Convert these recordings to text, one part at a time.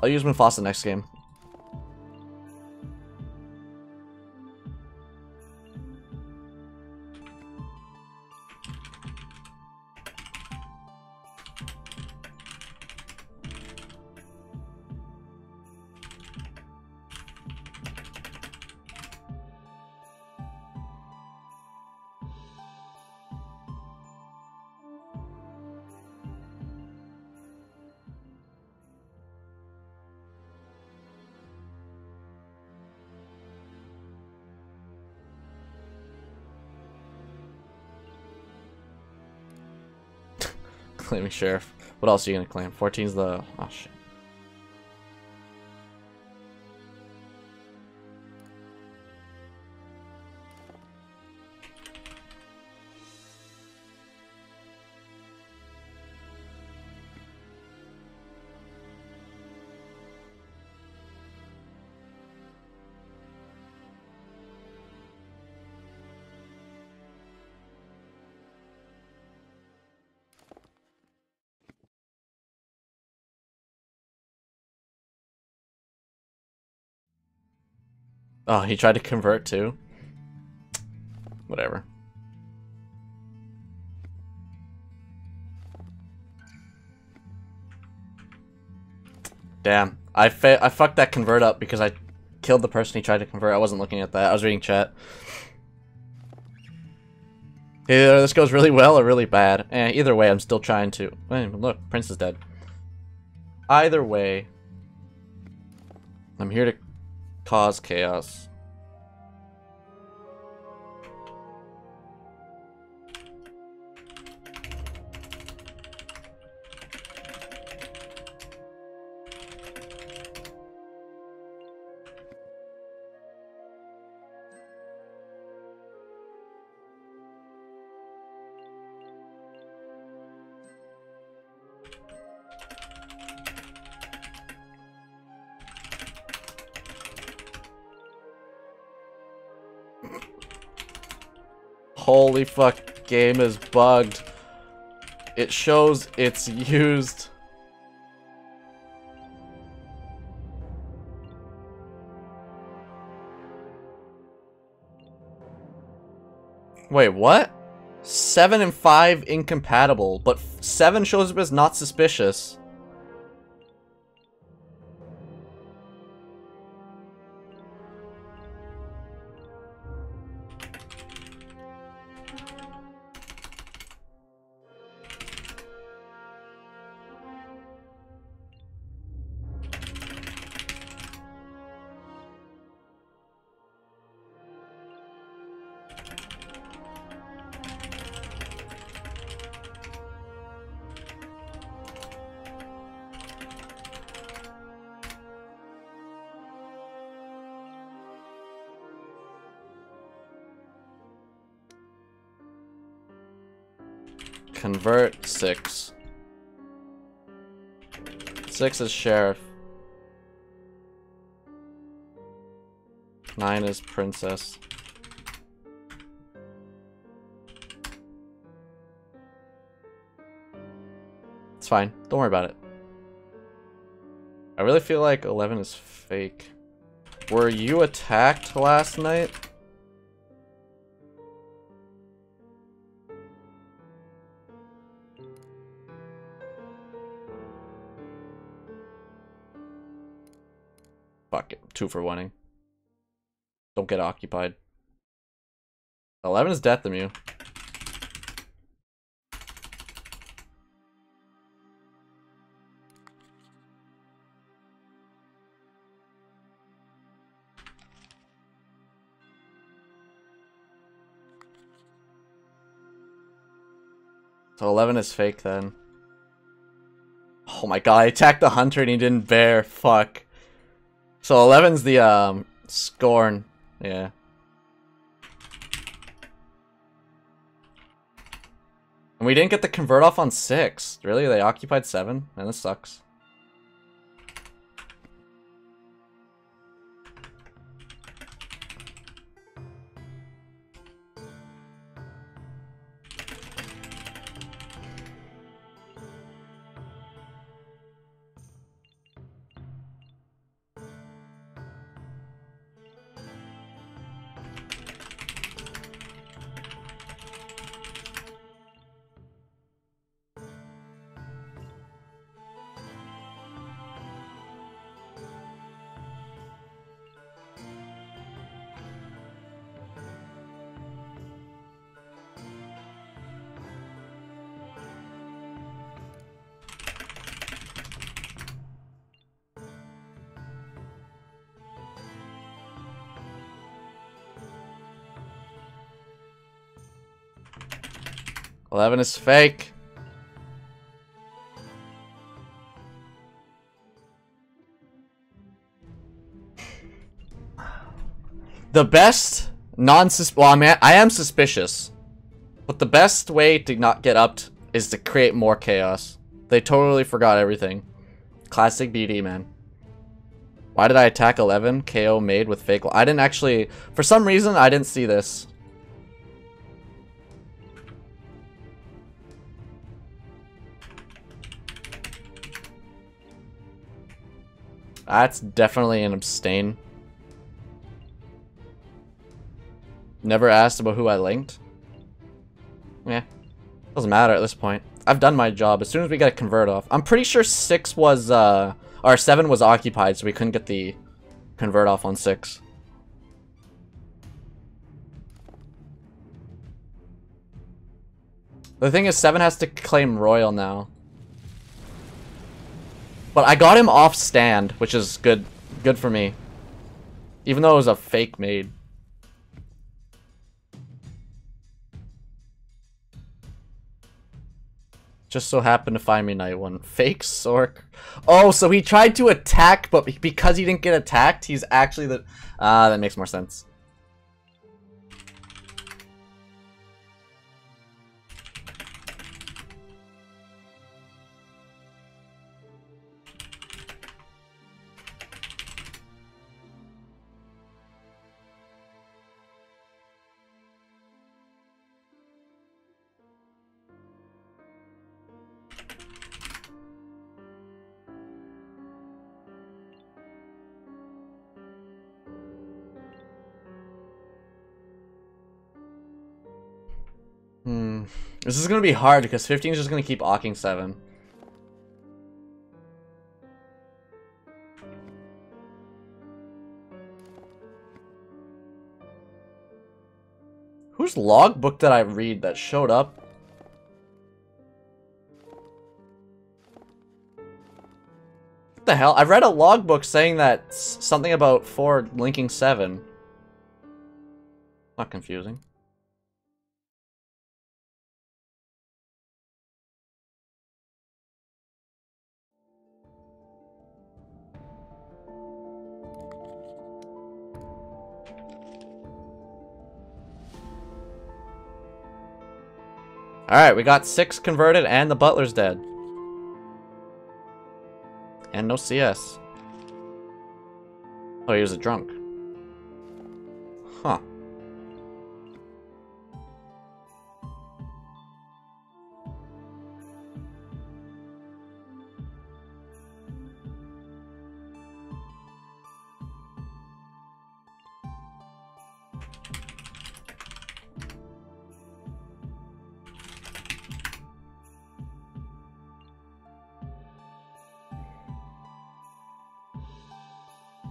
I'll use Mufasa next game. Claiming sheriff. What else are you gonna claim? 14's the... oh shit. Oh, he tried to convert too? Whatever. Damn. I fucked that convert up because I killed the person he tried to convert. I wasn't looking at that. I was reading chat. Either this goes really well or really bad. Eh, either way, I'm still trying to... wait, look, Prince is dead. Either way... I'm here to... cause chaos. Holy fuck, game is bugged. It shows it's used. Wait, what? 7 and 5 incompatible, but 7 shows up as not suspicious. Convert 6. 6 is sheriff. 9 is princess. It's fine. Don't worry about it. I really feel like 11 is fake. Were you attacked last night? Fuck it. 2 for winning. Don't get occupied. 11 is death to Mew. So 11 is fake then. Oh my god, I attacked the hunter and he didn't bear. Fuck. So 11's the scorn, yeah. And we didn't get the convert off on 6. Really? They occupied 7? Man, this sucks. 11 is fake. The best I am suspicious, but the best way to not get upped is to create more chaos. They totally forgot everything. Classic BD, man. Why did I attack 11? KO made with fake. I didn't actually, for some reason, I didn't see this. That's definitely an abstain. Never asked about who I linked. Yeah. Doesn't matter at this point. I've done my job. As soon as we get a convert off. I'm pretty sure 6 was, or 7 was occupied, so we couldn't get the convert off on 6. The thing is, 7 has to claim Royal now. But I got him off stand, which is good. Good for me. Even though it was a fake maid. Just so happened to find me night one. Fake Sork. Oh, so he tried to attack, but because he didn't get attacked, he's actually the... that makes more sense. This is going to be hard because 15 is just going to keep awking 7. Whose logbook did I read that showed up? What the hell? I read a logbook saying that something about 4 linking 7. Not confusing. Alright, we got 6 converted and the butler's dead. And no CS. Oh, he was a drunk. Huh.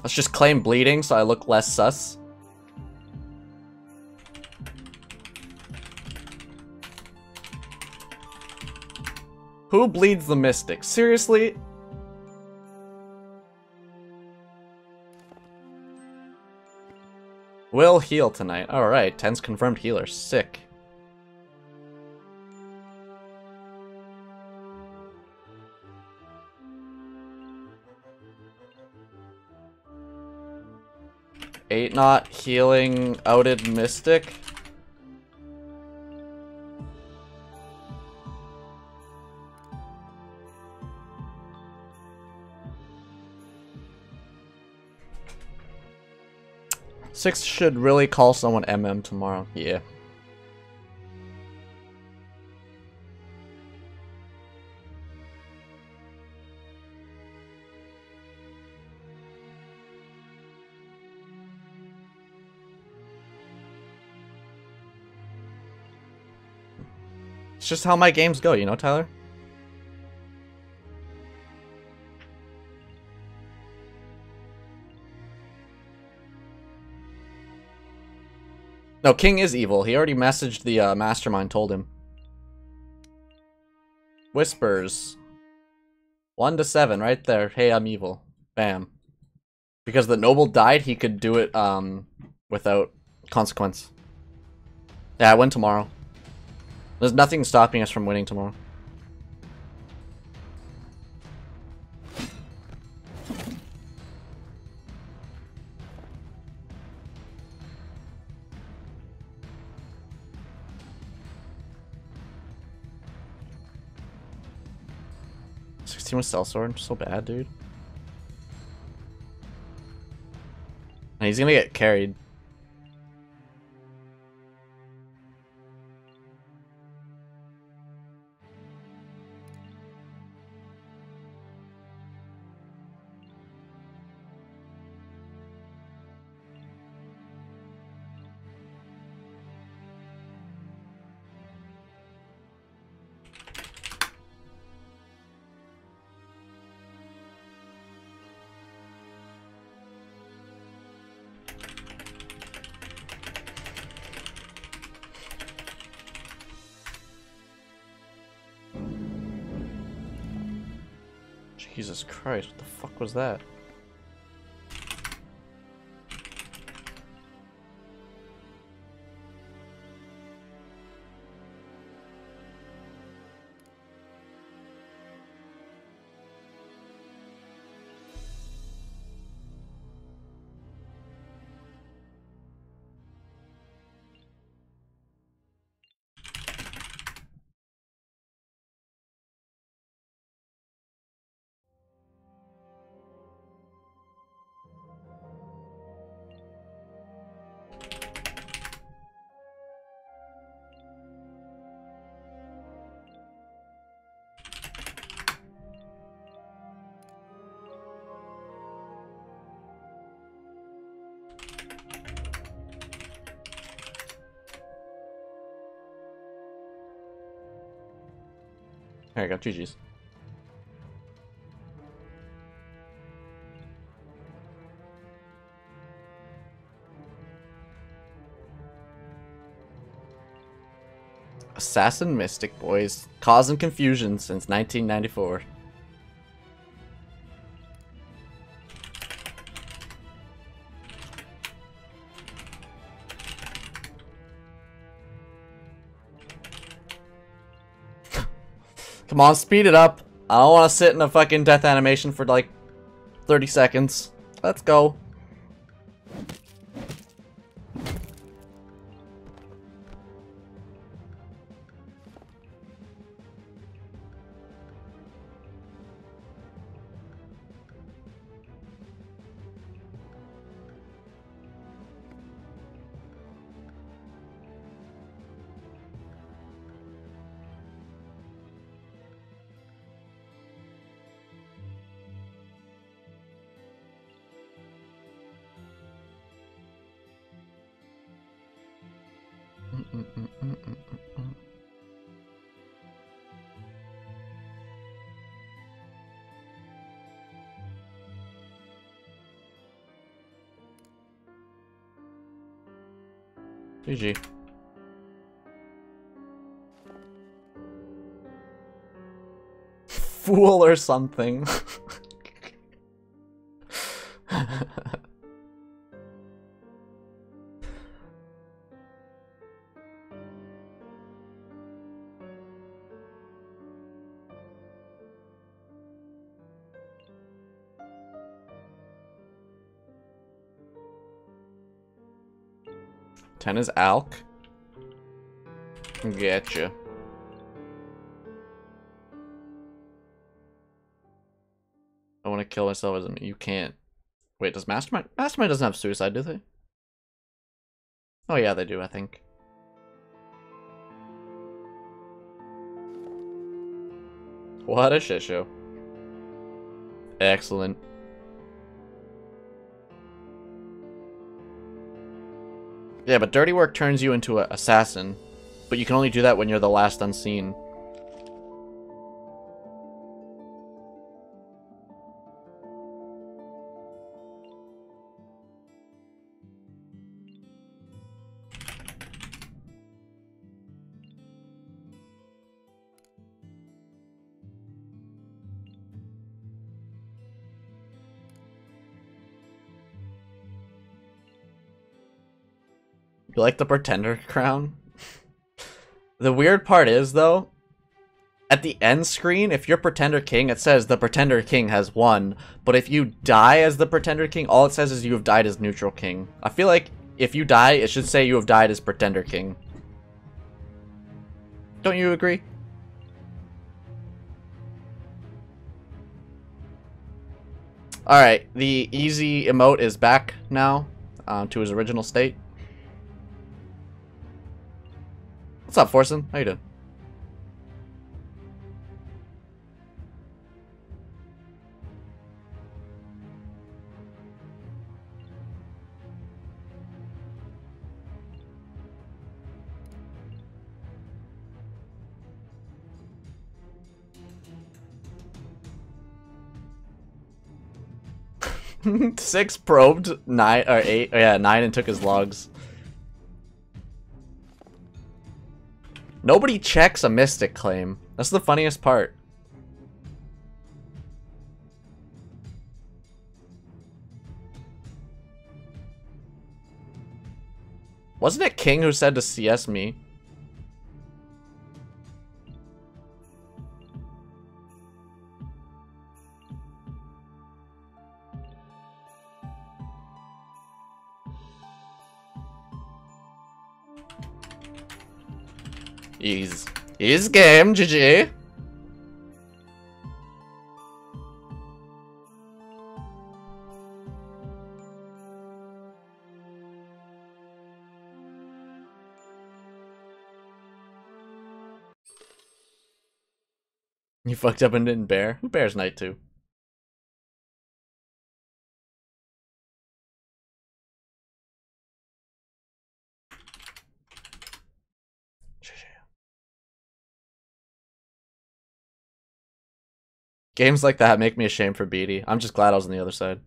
Let's just claim bleeding so I look less sus. Who bleeds the mystic? Seriously? Will heal tonight. Alright, 10's confirmed healer. Sick. Not healing outed mystic. Six should really call someone MM tomorrow. Yeah. It's just how my games go, you know, Tyler? No, King is evil. He already messaged the mastermind, told him. Whispers. 1 to 7, right there. Hey, I'm evil. Bam. Because the noble died, he could do it without consequence. Yeah, I win tomorrow. There's nothing stopping us from winning tomorrow. With sellsword, so bad, dude. And he's gonna get carried. Jesus Christ, what the fuck was that? I got two G's. Assassin Mystic, boys. Causing confusion since 1994. Come on, speed it up. I don't want to sit in a fucking death animation for like 30 seconds. Let's go. GG. Fool or something. Is Alk. Gotcha. I want to kill myself. As you can't. Wait, does Mastermind? Mastermind doesn't have suicide, do they? Oh yeah, they do. I think. What a shit show. Excellent. Yeah, but dirty work turns you into an assassin, but you can only do that when you're the last unseen. You like the pretender crown? The weird part is, though, at the end screen, if you're Pretender King, it says the Pretender King has won. But if you die as the Pretender King, all it says is you have died as Neutral King. I feel like if you die, it should say you have died as Pretender King. Don't you agree? Alright, the easy emote is back now to his original state. What's up, Forsen? How you doing? Six probed, nine and took his logs. Nobody checks a mystic claim. That's the funniest part. Wasn't it King who said to CS me? Ease game, GG. You fucked up and didn't bear. Who bears night too? Games like that make me ashamed for BD. I'm just glad I was on the other side.